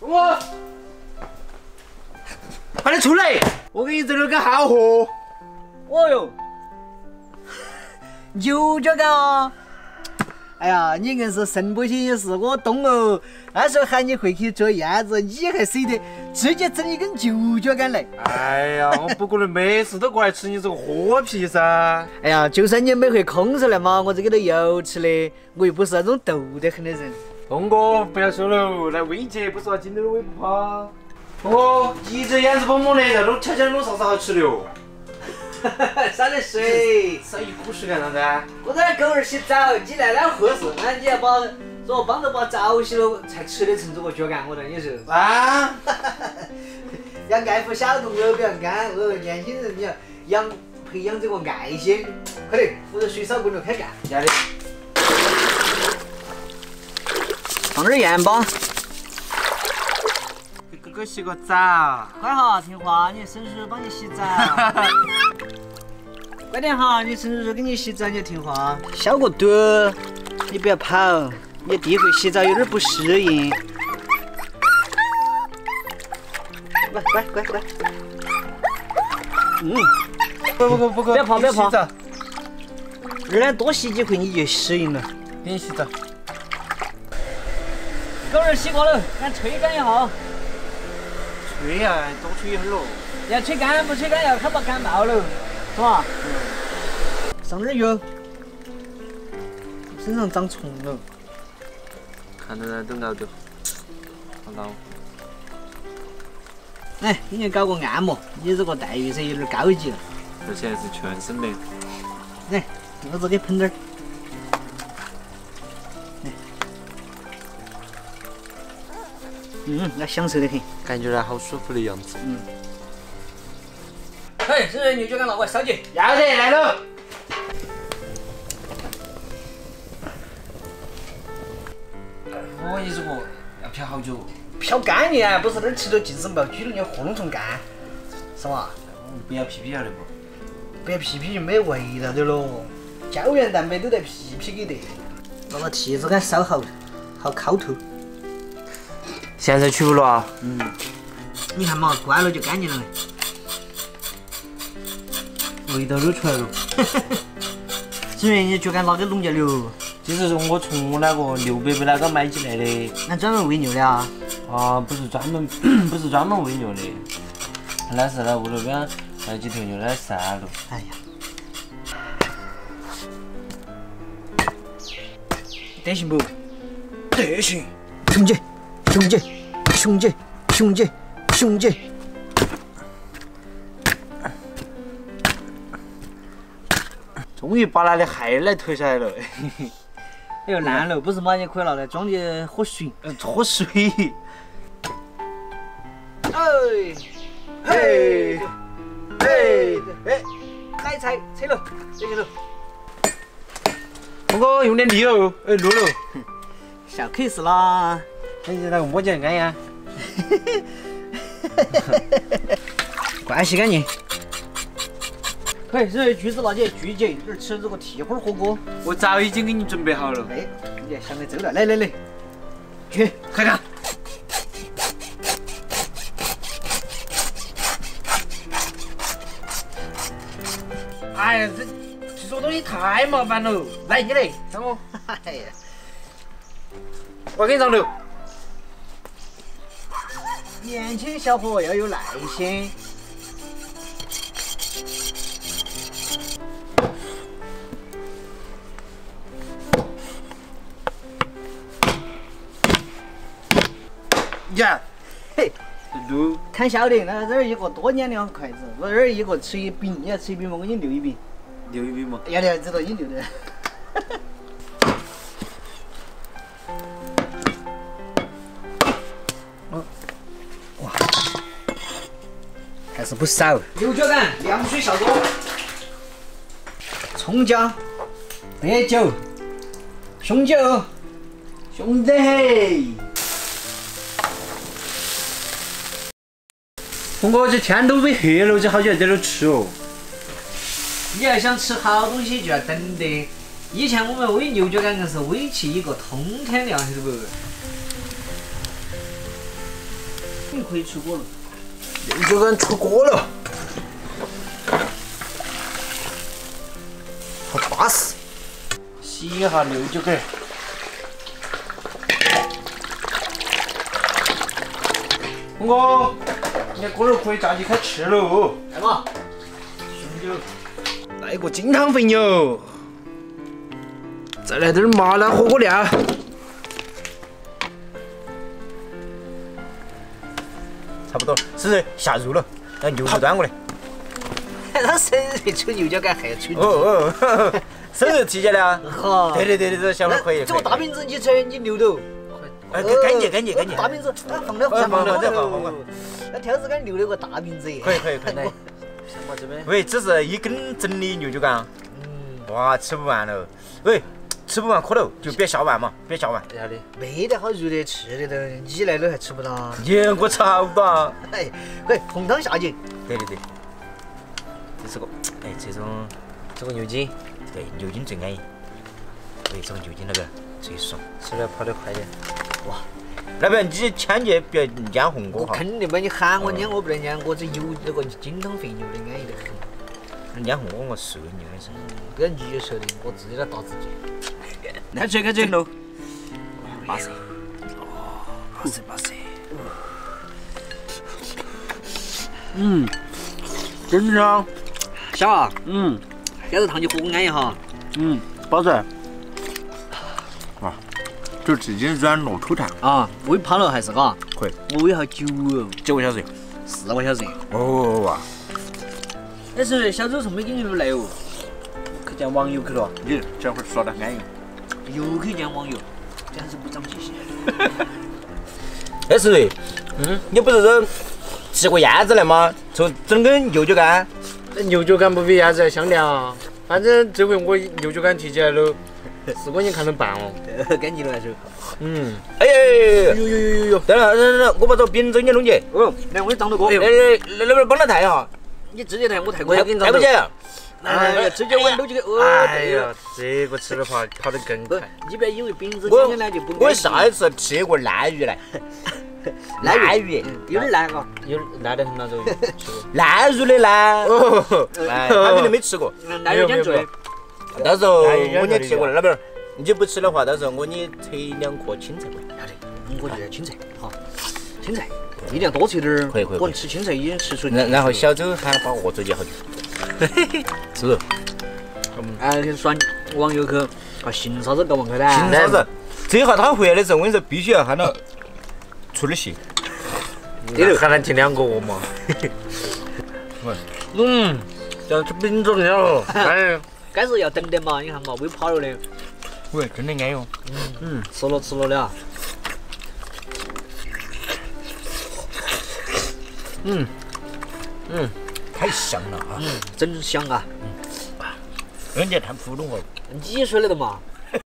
我，快点出来！我给你整了个好货。哦哟，牛角啊！哎呀，你硬是肾不行也是我懂哦。那时候喊你回去做燕子，你还舍得直接整一根牛角干来？哎呀，我不可能每次都过来吃你这个豁皮噻！哎呀，就算你每回空手来嘛，我这个都有吃的，我又不是那种逗得很的人。东哥，不要说了，来威姐，不说今天的威不怕。东哥，你这燕子蹦蹦的，弄悄悄弄啥子好吃的哦？ 洒点水，洒一股水干啥子？我在狗儿洗澡，你来那合适，那你要把说帮着把澡洗了才吃得成这个脚干，我跟你说。啊！要爱护小动物，不要干哦，年轻人你要养培养这个爱心，快点扶着水烧滚了开干。要的。放点盐巴。给哥哥洗个澡。快哈，听话，你婶叔帮你洗澡。快点哈！你婶婶给你洗澡，你听话。小个墩儿，你不要跑，你第一回洗澡有点不适应。乖乖乖乖！嗯，不，不要跑不要跑！二奶多洗几回你就适应了。给你洗澡。狗儿洗过了，俺吹干一下。吹呀，多吹一会儿喽。要吹干不吹干要看怕感冒喽。 是吧？上点油，身上长虫了。看到了都熬着，好恼。哎，给你搞个按摩，你这个待遇噻有点高级了。而且还是全身的。来，老子给喷点儿。来，嗯，那享受得很，感觉到好舒服的样子。嗯。 哎，这牛角干了，我烧起。要得，来喽！我跟你说，要漂好久。漂干的啊，不是那儿吃着近身包居了，你活弄成干，是吧？不要屁屁要得不？不要屁屁就没味道的喽。胶原蛋白都在屁屁里头。那个蹄子杆烧好烤透。现在取不了啊？嗯。你看嘛，关了就干净了。 味道都出来了，只愿你脚杆拿给弄掉了。这是我从我那个牛伯伯那个买起来的。那专门喂牛的啊？啊，不是专门喂牛的，那是那屋头边那几头牛的杀了。哎呀，得行不？得行，兄弟，兄弟，兄弟，兄弟，兄弟。 终于把那的海奶推下来了，哎呦烂了，不是嘛？你可以拿来装的喝水，喝水。哎，嘿，嘿，哎，奶菜扯了，这些了。哥哥用点力哦，哎，露了。小 case 啦。哎，那个摸起来干呀？关系干净。 哎，这橘子拿去橘姐一会儿吃这个蹄花火锅，我早已经给你准备好了。哎，你还想得周到，来来来，去快看。哎呀，这做东西太麻烦了。来，你来，让我。哎呀，我给你上楼。年轻小伙要有耐心。 呀，嘿，撸看小的，那这儿一个多两两筷子，我这儿一个吃一饼，你要吃一饼嘛，我给你留一饼，留一饼嘛，要得，知道你留的。哇，还是不少。牛角干，凉水下锅，葱姜，白酒，红酒，兄弟嘿。 东哥，这天都被黑了，这好久还在这吃哦。你要想吃好东西，就要等的。以前我们煨牛角干硬是煨起一个通天亮，晓得不？又可以出锅了，你就敢出锅了，好巴适。洗一下牛角盖。 红哥，你看锅炉可以炸起开吃了哦。来嘛，兄弟，来个金汤肥牛，再来点麻辣火锅料。差不多，是不是下肉了？那牛肉端过来。他生日出牛角盖还出？哦哦，生日提前了啊！好，对，想法可以。这个大饼子你吃，你牛肉。 哎，赶紧！大饼子，放了。那条子给留了个大饼子耶。可以。喂，这是一根整的牛角干。嗯。哇，吃不完了。喂，吃不完可乐就别下碗嘛，别下碗。啥的？没得好肉的吃的都，你来了还吃不到？你我炒吧。哎，喂，红汤下去。对。这是个，哎，这个牛筋，对，牛筋最安逸。对，这个牛筋那个最爽，是不是跑得快点？ 哇，那边你千万不要撵红哥哈！我肯定不，你喊我撵我不得撵，我这有那个金汤肥牛的安逸得很。撵红哥我瘦的，你那是？这你也瘦的，我自己来打自己。开吹喽！巴适，巴适。嗯，真香。香啊！嗯，鸭子汤就火锅安逸哈。嗯，巴适。 就直接软糯口淡啊！喂胖了还是嘎？可以。我喂好久哦，9个小时，4个小时。哦。但是小周从没跟你们来哦，去见网友去了。你这会儿耍得安逸。又去见网友，真是不长记性。但是，你不是说吃过鸭子了吗？从整根牛角干，牛角干不比鸭子还香点啊！反正这回我牛角干提起来了。 4块钱看能办哦，赶紧来收。嗯，哎呦！等，我把这个饼子给你弄起。哦，来，我给你掌着锅。来，那边帮他抬一下。你直接抬，我抬过来给你掌着。抬不起。来，直接我搂起来。哎呀，这个吃的跑得更快。你不要以为饼子简单来就不。我下一次吃过烂鱼来。烂鱼有点烂啊，有烂得很那种。烂鱼的烂。哦。他肯定没吃过。烂鱼先做。 到时候我给你提过来，老板儿，你不吃的话，到时候我给你扯2颗青菜过来。好的，我就要青菜，好，青菜一定要多吃点儿。可以。我吃青菜已经吃出。然后小周喊把鹅嘴嚼好就。嘿嘿。是不？哎，去耍网友去，把新嫂子搞忘开了。新嫂子，这一下他回来的时候，我跟你说，必须要喊他出点戏。你就喊他提2个鹅嘛。嗯，要吃饼子了，哎。 该是要等的嘛，你看嘛，喂跑了的。喂，真的安逸哦。嗯，吃了了。太香了啊！真香啊！人家谈普通话，你说的嘛？